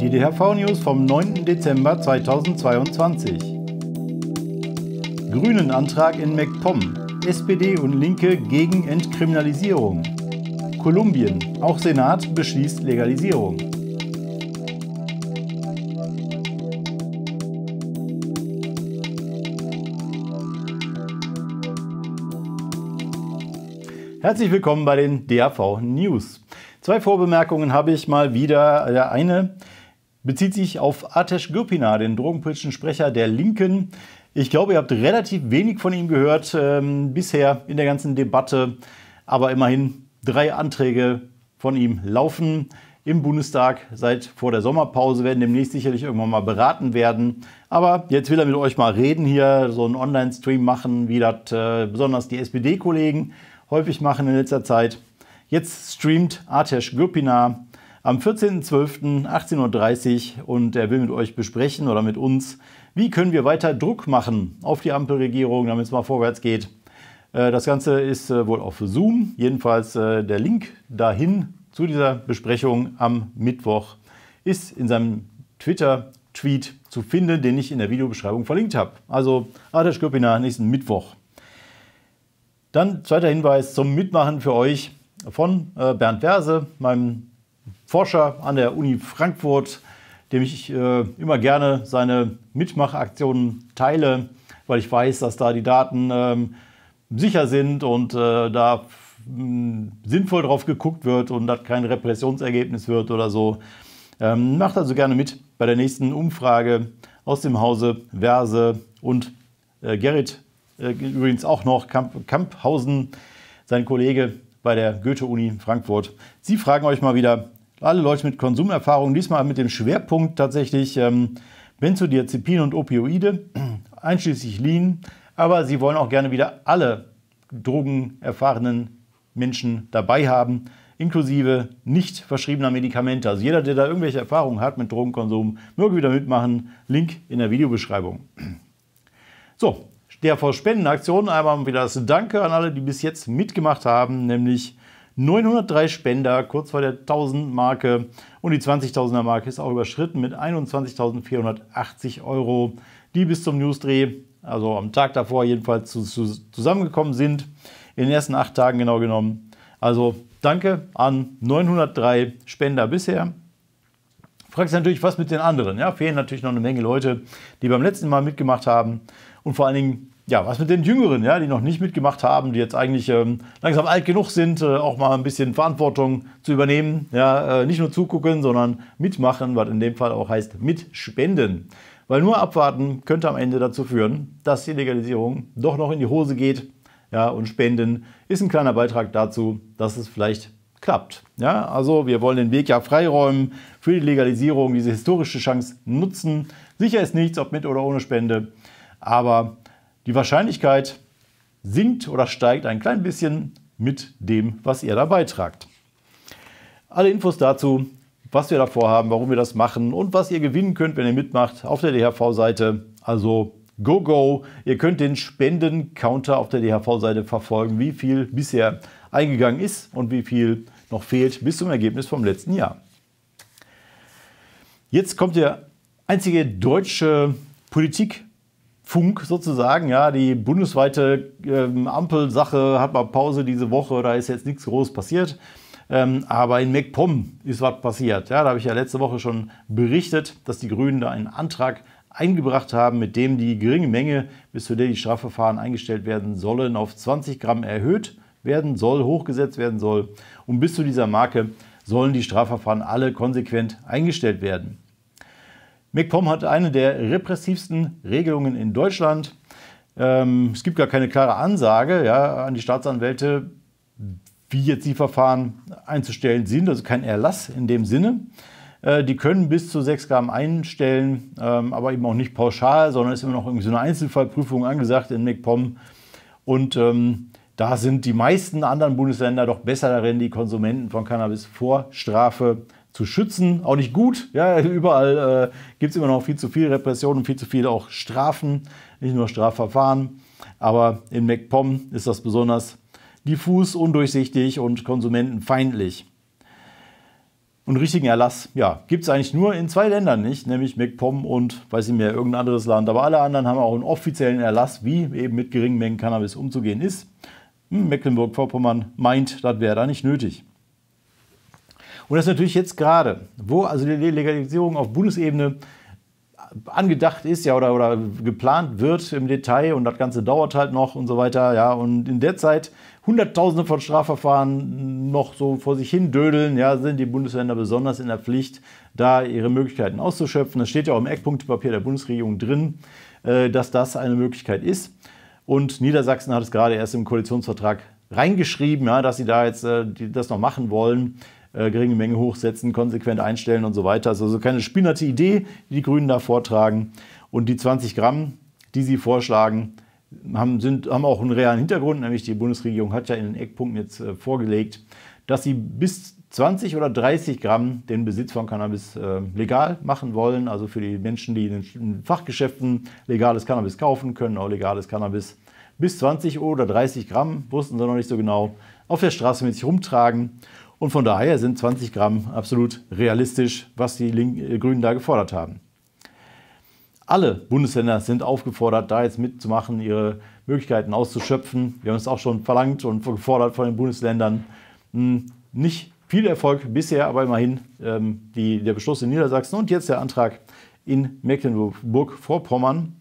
Die DHV-News vom 9. Dezember 2022. Grünen-Antrag in MeckPom. SPD und Linke gegen Entkriminalisierung. Kolumbien. Auch Senat beschließt Legalisierung. Herzlich willkommen bei den DHV-News. Zwei Vorbemerkungen habe ich mal wieder. Der eine bezieht sich auf Ates Gürpinar, den drogenpolitischen Sprecher der Linken. Ich glaube, ihr habt relativ wenig von ihm gehört bisher in der ganzen Debatte. Aber immerhin 3 Anträge von ihm laufen im Bundestag seit vor der Sommerpause, werden demnächst sicherlich irgendwann mal beraten werden. Aber jetzt will er mit euch mal reden hier, so einen Online-Stream machen, wie das besonders die SPD-Kollegen häufig machen in letzter Zeit. Jetzt streamt Ates Gürpinar am 14.12.18:30 Uhr und er will mit euch besprechen oder mit uns, wie können wir weiter Druck machen auf die Ampelregierung, damit es mal vorwärts geht. Das Ganze ist wohl auch für Zoom, jedenfalls der Link dahin zu dieser Besprechung am Mittwoch ist in seinem Twitter-Tweet zu finden, den ich in der Videobeschreibung verlinkt habe. Also Ates Gürpinar nächsten Mittwoch. Dann zweiter Hinweis zum Mitmachen für euch von Bernd Verse, meinem Forscher an der Uni Frankfurt, dem ich immer gerne seine Mitmachaktionen teile, weil ich weiß, dass da die Daten sicher sind und da sinnvoll drauf geguckt wird und das kein Repressionsergebnis wird oder so. Macht also gerne mit bei der nächsten Umfrage aus dem Hause Verse und Gerrit, übrigens auch noch Kamphausen, sein Kollege bei der Goethe-Uni Frankfurt. Sie fragen euch mal wieder, alle Leute mit Konsumerfahrung, diesmal mit dem Schwerpunkt tatsächlich Benzodiazepin und Opioide, einschließlich Lean, aber sie wollen auch gerne wieder alle drogenerfahrenen Menschen dabei haben, inklusive nicht verschriebener Medikamente. Also jeder, der da irgendwelche Erfahrungen hat mit Drogenkonsum, möge wieder mitmachen. Link in der Videobeschreibung. So. DHV-Spendenaktion, einmal wieder das Danke an alle, die bis jetzt mitgemacht haben, nämlich 903 Spender, kurz vor der 1000-Marke und die 20.000er-Marke ist auch überschritten mit 21.480 €, die bis zum Newsdreh, also am Tag davor jedenfalls, zusammengekommen sind, in den ersten 8 Tagen genau genommen. Also danke an 903 Spender bisher. Fragst du natürlich, was mit den anderen? Ja, fehlen natürlich noch eine Menge Leute, die beim letzten Mal mitgemacht haben. Und vor allen Dingen, ja, was mit den Jüngeren, ja, die noch nicht mitgemacht haben, die jetzt eigentlich langsam alt genug sind, auch mal ein bisschen Verantwortung zu übernehmen. Ja, nicht nur zugucken, sondern mitmachen, was in dem Fall auch heißt mitspenden. Weil nur abwarten könnte am Ende dazu führen, dass die Legalisierung doch noch in die Hose geht. Ja, und Spenden ist ein kleiner Beitrag dazu, dass es vielleicht klappt. Ja, also wir wollen den Weg ja freiräumen für die Legalisierung, diese historische Chance nutzen. Sicher ist nichts, ob mit oder ohne Spende, aber die Wahrscheinlichkeit sinkt oder steigt ein klein bisschen mit dem, was ihr da beitragt. Alle Infos dazu, was wir da vorhaben, warum wir das machen und was ihr gewinnen könnt, wenn ihr mitmacht, auf der DHV-Seite. Also go, go! Ihr könnt den Spenden-Counter auf der DHV-Seite verfolgen, wie viel bisher eingegangen ist und wie viel noch fehlt bis zum Ergebnis vom letzten Jahr. Jetzt kommt der einzige deutsche Politikfunk sozusagen. Ja, die bundesweite Ampelsache hat mal Pause diese Woche, da ist jetzt nichts groß passiert. Aber in MeckPom ist was passiert. Ja, da habe ich ja letzte Woche schon berichtet, dass die Grünen da einen Antrag eingebracht haben, mit dem die geringe Menge, bis zu der die Strafverfahren eingestellt werden sollen, auf 20 Gramm erhöht werden soll, hochgesetzt werden soll. Und bis zu dieser Marke sollen die Strafverfahren alle konsequent eingestellt werden. MeckPom hat eine der repressivsten Regelungen in Deutschland. Es gibt gar keine klare Ansage, ja, an die Staatsanwälte, wie jetzt die Verfahren einzustellen sind, also kein Erlass in dem Sinne. Die können bis zu 6 Gramm einstellen, aber eben auch nicht pauschal, sondern ist immer noch irgendwie so eine Einzelfallprüfung angesagt in MeckPom. Und da sind die meisten anderen Bundesländer doch besser darin, die Konsumenten von Cannabis vor Strafe zu schützen. Auch nicht gut, ja, überall gibt es immer noch viel zu viel Repression und viel zu viel auch Strafen, nicht nur Strafverfahren. Aber in MeckPom ist das besonders diffus, undurchsichtig und konsumentenfeindlich. Und richtigen Erlass, ja, gibt es eigentlich nur in zwei Ländern nicht, nämlich MeckPom und, weiß ich mehr, irgendein anderes Land. Aber alle anderen haben auch einen offiziellen Erlass, wie eben mit geringen Mengen Cannabis umzugehen ist. Mecklenburg-Vorpommern meint, das wäre da nicht nötig. Und das ist natürlich jetzt gerade, wo also die Legalisierung auf Bundesebene angedacht ist, ja, oder geplant wird im Detail und das Ganze dauert halt noch und so weiter, ja, und in der Zeit Hunderttausende von Strafverfahren noch so vor sich hin dödeln, ja, sind die Bundesländer besonders in der Pflicht, da ihre Möglichkeiten auszuschöpfen. Das steht ja auch im Eckpunktepapier der Bundesregierung drin, dass das eine Möglichkeit ist. Und Niedersachsen hat es gerade erst im Koalitionsvertrag reingeschrieben, ja, dass sie da jetzt das noch machen wollen. Geringe Menge hochsetzen, konsequent einstellen und so weiter. Das ist also keine spinnerte Idee, die die Grünen da vortragen. Und die 20 Gramm, die sie vorschlagen, haben auch einen realen Hintergrund. Nämlich die Bundesregierung hat ja in den Eckpunkten jetzt vorgelegt, dass sie bis 20 oder 30 Gramm den Besitz von Cannabis legal machen wollen. Also für die Menschen, die in den Fachgeschäften legales Cannabis kaufen können, auch legales Cannabis bis 20 oder 30 Gramm, wussten sie noch nicht so genau, auf der Straße mit sich rumtragen. Und von daher sind 20 Gramm absolut realistisch, was die Grünen da gefordert haben. Alle Bundesländer sind aufgefordert, da jetzt mitzumachen, ihre Möglichkeiten auszuschöpfen. Wir haben es auch schon verlangt und gefordert von den Bundesländern. Nicht viel Erfolg bisher, aber immerhin der Beschluss in Niedersachsen und jetzt der Antrag in Mecklenburg-Vorpommern.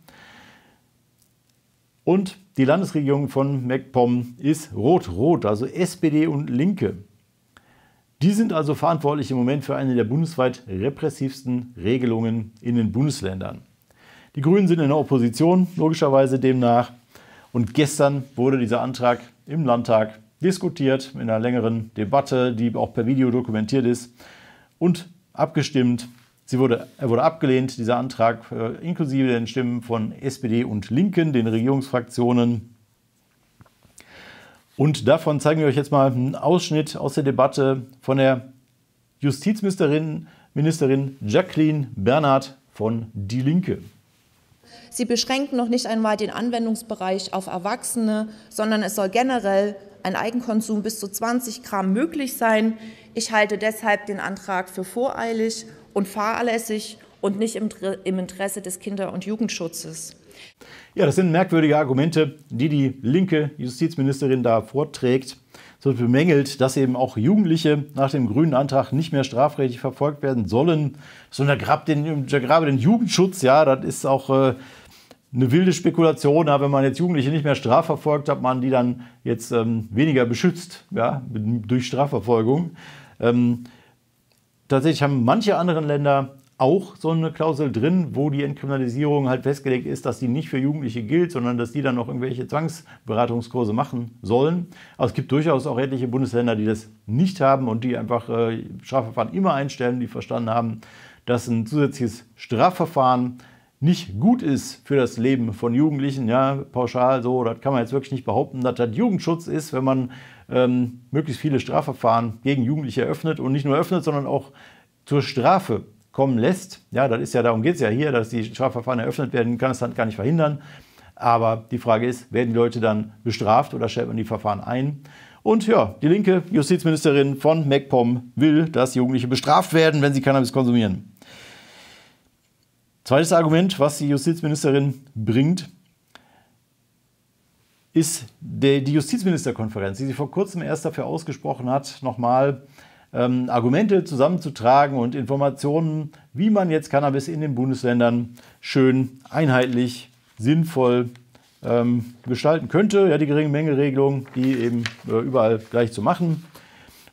Und die Landesregierung von MeckPom ist rot-rot, also SPD und Linke. Die sind also verantwortlich im Moment für eine der bundesweit repressivsten Regelungen in den Bundesländern. Die Grünen sind in der Opposition, logischerweise demnach. Und gestern wurde dieser Antrag im Landtag diskutiert, in einer längeren Debatte, die auch per Video dokumentiert ist, und abgestimmt. Er wurde abgelehnt, dieser Antrag, inklusive den Stimmen von SPD und Linken, den Regierungsfraktionen. Und davon zeigen wir euch jetzt mal einen Ausschnitt aus der Debatte von der Justizministerin Jacqueline Bernhardt von Die Linke. Sie beschränken noch nicht einmal den Anwendungsbereich auf Erwachsene, sondern es soll generell ein Eigenkonsum bis zu 20 Gramm möglich sein. Ich halte deshalb den Antrag für voreilig und fahrlässig und nicht im Interesse des Kinder- und Jugendschutzes. Ja, das sind merkwürdige Argumente, die linke Justizministerin da vorträgt. So bemängelt, dass eben auch Jugendliche nach dem grünen Antrag nicht mehr strafrechtlich verfolgt werden sollen. So untergrabe den Jugendschutz, ja, das ist auch eine wilde Spekulation. Ja, wenn man jetzt Jugendliche nicht mehr strafverfolgt, hat man die dann jetzt weniger beschützt, ja, durch Strafverfolgung. Tatsächlich haben manche anderen Länder auch so eine Klausel drin, wo die Entkriminalisierung halt festgelegt ist, dass die nicht für Jugendliche gilt, sondern dass die dann noch irgendwelche Zwangsberatungskurse machen sollen. Aber es gibt durchaus auch etliche Bundesländer, die das nicht haben und die einfach Strafverfahren immer einstellen, die verstanden haben, dass ein zusätzliches Strafverfahren nicht gut ist für das Leben von Jugendlichen. Ja, pauschal so, das kann man jetzt wirklich nicht behaupten, dass das Jugendschutz ist, wenn man möglichst viele Strafverfahren gegen Jugendliche eröffnet und nicht nur eröffnet, sondern auch zur Strafe kommen lässt. Ja, das ist ja, darum geht es ja hier, dass die Strafverfahren eröffnet werden, kann das Land gar nicht verhindern. Aber die Frage ist, werden die Leute dann bestraft oder stellt man die Verfahren ein? Und ja, die linke Justizministerin von MeckPom will, dass Jugendliche bestraft werden, wenn sie Cannabis konsumieren. Zweites Argument, was die Justizministerin bringt, ist die Justizministerkonferenz, die sie vor kurzem erst dafür ausgesprochen hat, nochmal Argumente zusammenzutragen und Informationen, wie man jetzt Cannabis in den Bundesländern schön, einheitlich, sinnvoll gestalten könnte. Ja, die geringe Menge-Regelung, die eben überall gleich zu machen.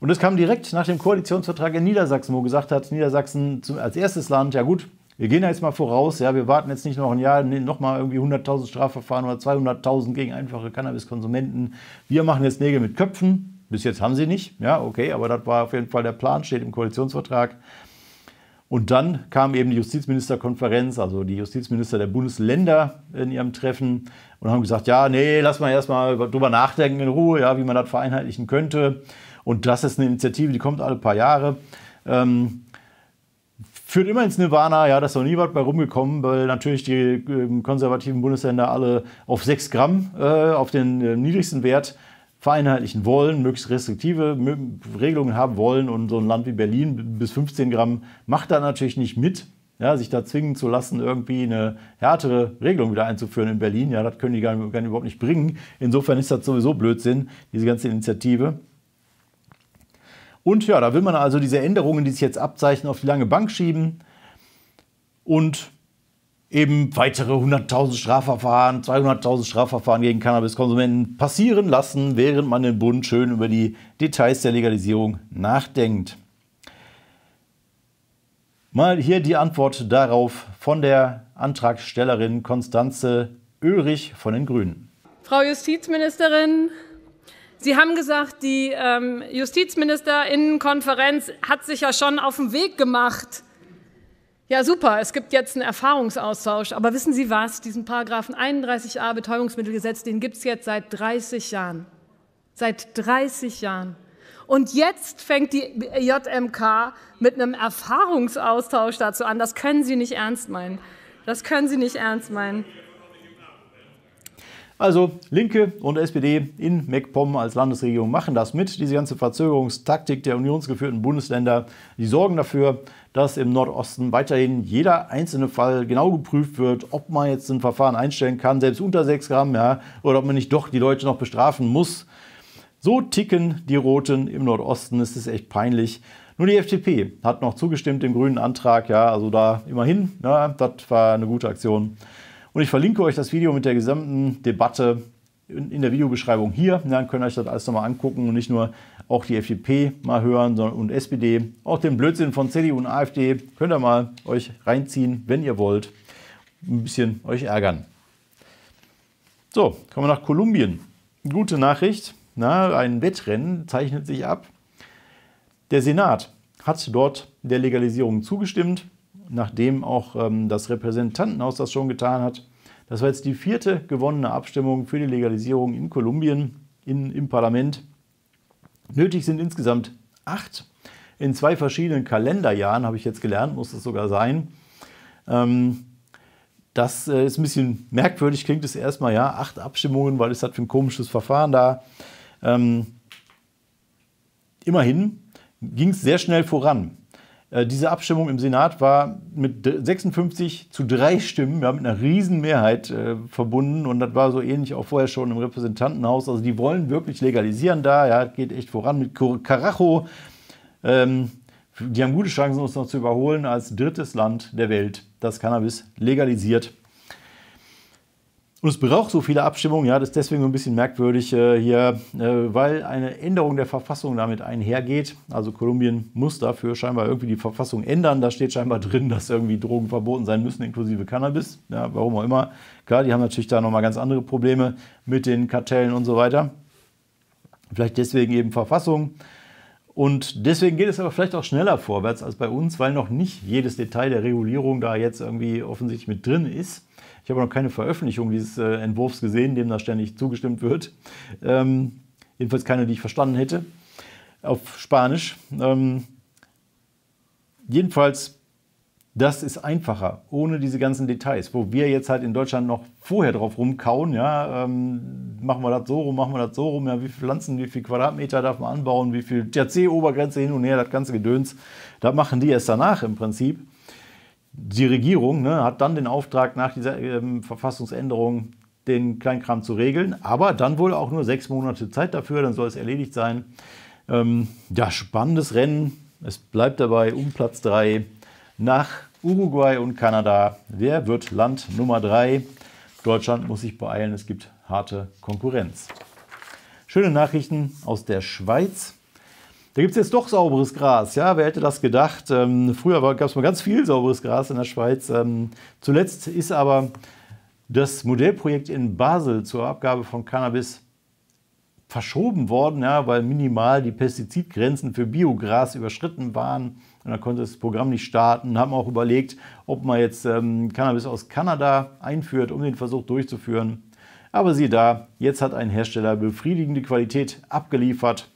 Und das kam direkt nach dem Koalitionsvertrag in Niedersachsen, wo gesagt hat, Niedersachsen als erstes Land, ja gut, wir gehen da jetzt mal voraus, ja, wir warten jetzt nicht noch ein Jahr, noch mal irgendwie 100.000 Strafverfahren oder 200.000 gegen einfache Cannabiskonsumenten. Wir machen jetzt Nägel mit Köpfen. Bis jetzt haben sie nicht, ja, okay, aber das war auf jeden Fall der Plan, steht im Koalitionsvertrag. Und dann kam eben die Justizministerkonferenz, also die Justizminister der Bundesländer in ihrem Treffen und haben gesagt, ja, nee, lass mal erstmal drüber nachdenken in Ruhe, ja, wie man das vereinheitlichen könnte. Und das ist eine Initiative, die kommt alle paar Jahre. Führt immer ins Nirvana, ja, da ist noch nie was bei rumgekommen, weil natürlich die konservativen Bundesländer alle auf 6 Gramm, auf den niedrigsten Wert vereinheitlichen wollen, möglichst restriktive Regelungen haben wollen, und so ein Land wie Berlin bis 15 Gramm macht da natürlich nicht mit, ja, sich da zwingen zu lassen, irgendwie eine härtere Regelung wieder einzuführen in Berlin. Ja, das können die gar überhaupt nicht bringen. Insofern ist das sowieso Blödsinn, diese ganze Initiative. Und ja, da will man also diese Änderungen, die sich jetzt abzeichnen, auf die lange Bank schieben und eben weitere 100.000 Strafverfahren, 200.000 Strafverfahren gegen Cannabiskonsumenten passieren lassen, während man den Bund schön über die Details der Legalisierung nachdenkt. Mal hier die Antwort darauf von der Antragstellerin Konstanze Oelrich von den Grünen. Frau Justizministerin, Sie haben gesagt, die JustizministerInnenkonferenz hat sich ja schon auf den Weg gemacht. Ja, super, es gibt jetzt einen Erfahrungsaustausch. Aber wissen Sie was? Diesen Paragraphen 31a Betäubungsmittelgesetz, den gibt es jetzt seit 30 Jahren. Seit 30 Jahren. Und jetzt fängt die JMK mit einem Erfahrungsaustausch dazu an. Das können Sie nicht ernst meinen. Das können Sie nicht ernst meinen. Also Linke und SPD in MeckPom als Landesregierung machen das mit. Diese ganze Verzögerungstaktik der unionsgeführten Bundesländer, die sorgen dafür, dass im Nordosten weiterhin jeder einzelne Fall genau geprüft wird, ob man jetzt ein Verfahren einstellen kann, selbst unter 6 Gramm, ja, oder ob man nicht doch die Leute noch bestrafen muss. So ticken die Roten im Nordosten, es ist echt peinlich. Nur die FDP hat noch zugestimmt dem grünen Antrag, ja, also da immerhin, ja, das war eine gute Aktion. Und ich verlinke euch das Video mit der gesamten Debatte in der Videobeschreibung hier. Dann könnt ihr euch das alles nochmal angucken und nicht nur auch die FDP mal hören, sondern und SPD. Auch den Blödsinn von CDU und AfD könnt ihr mal euch reinziehen, wenn ihr wollt. Ein bisschen euch ärgern. So, kommen wir nach Kolumbien. Gute Nachricht, na, ein Wettrennen zeichnet sich ab. Der Senat hat dort der Legalisierung zugestimmt, nachdem auch das Repräsentantenhaus das schon getan hat. Das war jetzt die 4. gewonnene Abstimmung für die Legalisierung in Kolumbien im Parlament. Nötig sind insgesamt 8. In 2 verschiedenen Kalenderjahren, habe ich jetzt gelernt, muss es sogar sein. Das ist ein bisschen merkwürdig, klingt es erstmal, ja, 8 Abstimmungen, weil es hat für ein komisches Verfahren da. Immerhin ging es sehr schnell voran. Diese Abstimmung im Senat war mit 56:3 Stimmen, ja, mit einer Riesenmehrheit verbunden, und das war so ähnlich auch vorher schon im Repräsentantenhaus. Also die wollen wirklich legalisieren da, ja, geht echt voran mit Carajo. Die haben gute Chancen, uns noch zu überholen als drittes Land der Welt, das Cannabis legalisiert. Und es braucht so viele Abstimmungen, ja, das ist deswegen so ein bisschen merkwürdig hier, weil eine Änderung der Verfassung damit einhergeht. Also Kolumbien muss dafür scheinbar irgendwie die Verfassung ändern. Da steht scheinbar drin, dass irgendwie Drogen verboten sein müssen, inklusive Cannabis. Ja, warum auch immer. Klar, die haben natürlich da nochmal ganz andere Probleme mit den Kartellen und so weiter. Vielleicht deswegen eben Verfassung. Und deswegen geht es aber vielleicht auch schneller vorwärts als bei uns, weil noch nicht jedes Detail der Regulierung da jetzt irgendwie offensichtlich mit drin ist. Ich habe noch keine Veröffentlichung dieses Entwurfs gesehen, dem da ständig zugestimmt wird. Jedenfalls keine, die ich verstanden hätte, auf Spanisch. Jedenfalls, das ist einfacher, ohne diese ganzen Details. Wo wir jetzt halt in Deutschland noch vorher drauf rumkauen, ja, machen wir das so rum, machen wir das so rum, ja, wie viele Pflanzen, wie viel Quadratmeter darf man anbauen, wie viel THC-Obergrenze hin und her, das ganze Gedöns, da machen die erst danach im Prinzip. Die Regierung, ne, hat dann den Auftrag, nach dieser Verfassungsänderung den Kleinkram zu regeln, aber dann wohl auch nur 6 Monate Zeit dafür, dann soll es erledigt sein. Ja, spannendes Rennen, es bleibt dabei um Platz 3 nach Uruguay und Kanada. Wer wird Land Nummer 3? Deutschland muss sich beeilen, es gibt harte Konkurrenz. Schöne Nachrichten aus der Schweiz. Da gibt es jetzt doch sauberes Gras, ja, wer hätte das gedacht? Früher gab es mal ganz viel sauberes Gras in der Schweiz. Zuletzt ist aber das Modellprojekt in Basel zur Abgabe von Cannabis verschoben worden, ja, weil minimal die Pestizidgrenzen für Biogras überschritten waren. Und dann konnte das Programm nicht starten, haben auch überlegt, ob man jetzt Cannabis aus Kanada einführt, um den Versuch durchzuführen. Aber siehe da, jetzt hat ein Hersteller befriedigende Qualität abgeliefert.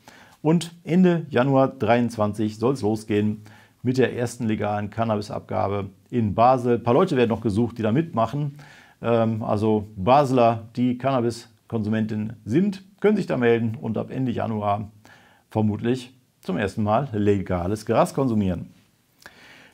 Und Ende Januar 2023 soll es losgehen mit der ersten legalen Cannabisabgabe in Basel. Ein paar Leute werden noch gesucht, die da mitmachen. Also Basler, die Cannabis Konsumentin sind, können sich da melden und ab Ende Januar vermutlich zum ersten Mal legales Gras konsumieren.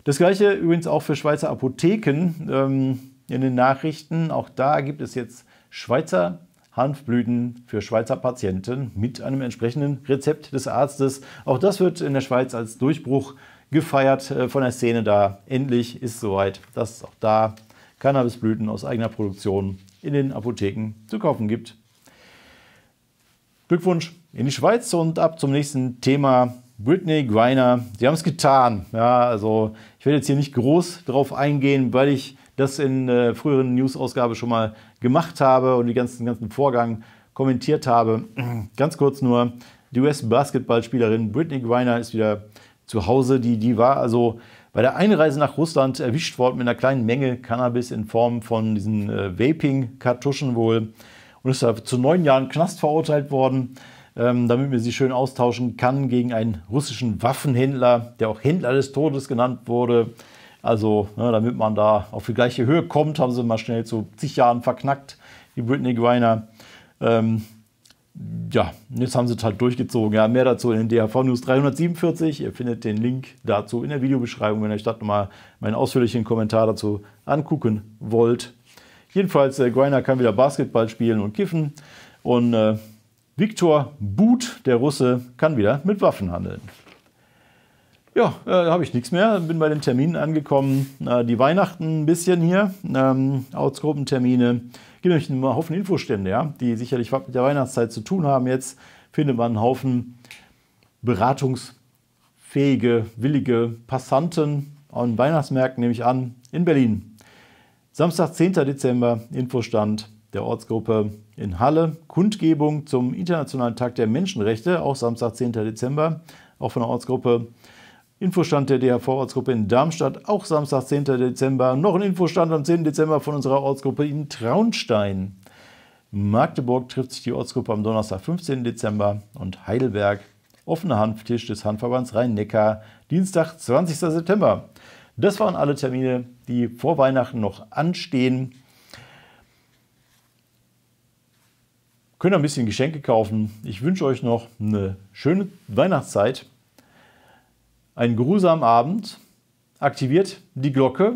Das gleiche übrigens auch für Schweizer Apotheken in den Nachrichten. Auch da gibt es jetzt Schweizer Hanfblüten für Schweizer Patienten mit einem entsprechenden Rezept des Arztes. Auch das wird in der Schweiz als Durchbruch gefeiert von der Szene da. Endlich ist soweit, dass auch da Cannabisblüten aus eigener Produktion in den Apotheken zu kaufen gibt. Glückwunsch in die Schweiz und ab zum nächsten Thema. Brittney Griner, sie haben es getan. Ja, also ich werde jetzt hier nicht groß drauf eingehen, weil ich das in früheren News-Ausgaben schon mal gemacht habe und den ganzen Vorgang kommentiert habe. Ganz kurz nur, die US-Basketballspielerin Brittney Griner ist wieder zu Hause. Die war also bei der Einreise nach Russland erwischt worden mit einer kleinen Menge Cannabis in Form von diesen Vaping-Kartuschen wohl und ist zu 9 Jahren Knast verurteilt worden, damit man sie schön austauschen kann gegen einen russischen Waffenhändler, der auch Händler des Todes genannt wurde. Also ne, damit man da auf die gleiche Höhe kommt, haben sie mal schnell zu zig Jahren verknackt, die Brittney Griner. Ja, jetzt haben sie es halt durchgezogen. Ja, mehr dazu in den DHV-News 347. Ihr findet den Link dazu in der Videobeschreibung, wenn ihr euch da nochmal meinen ausführlichen Kommentar dazu angucken wollt. Jedenfalls, Griner kann wieder Basketball spielen und kiffen. Und Viktor But, der Russe, kann wieder mit Waffen handeln. Ja, da habe ich nichts mehr. Bin bei den Terminen angekommen. Die Weihnachten ein bisschen hier. Ortsgruppentermine. Es gibt nämlich einen Haufen Infostände, ja, die sicherlich was mit der Weihnachtszeit zu tun haben. Jetzt findet man einen Haufen beratungsfähige, willige Passanten an Weihnachtsmärkten, nehme ich an, in Berlin. Samstag, 10. Dezember, Infostand der Ortsgruppe in Halle. Kundgebung zum Internationalen Tag der Menschenrechte, auch Samstag, 10. Dezember, auch von der Ortsgruppe. Infostand der DHV-Ortsgruppe in Darmstadt, auch Samstag, 10. Dezember. Noch ein Infostand am 10. Dezember von unserer Ortsgruppe in Traunstein. Magdeburg trifft sich die Ortsgruppe am Donnerstag, 15. Dezember. Und Heidelberg, offener Hanftisch des Hanfverbands Rhein-Neckar, Dienstag, 20. September. Das waren alle Termine, die vor Weihnachten noch anstehen. Könnt ihr ein bisschen Geschenke kaufen. Ich wünsche euch noch eine schöne Weihnachtszeit. Einen geruhsamen Abend, aktiviert die Glocke,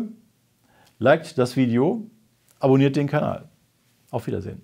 liked das Video, abonniert den Kanal. Auf Wiedersehen.